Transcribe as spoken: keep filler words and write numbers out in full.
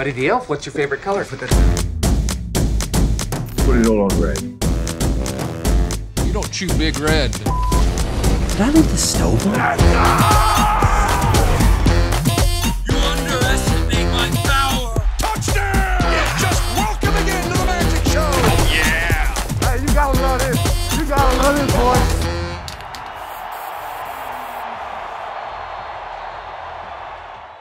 Buddy the Elf, what's your favorite color for this? Put it all on red. You don't chew Big Red. Did I leave the stove on? You underestimate my power! Touchdown! Yeah. Just welcome again to the Magic Show! Oh, yeah! Hey, you gotta love this. You gotta love this, boy.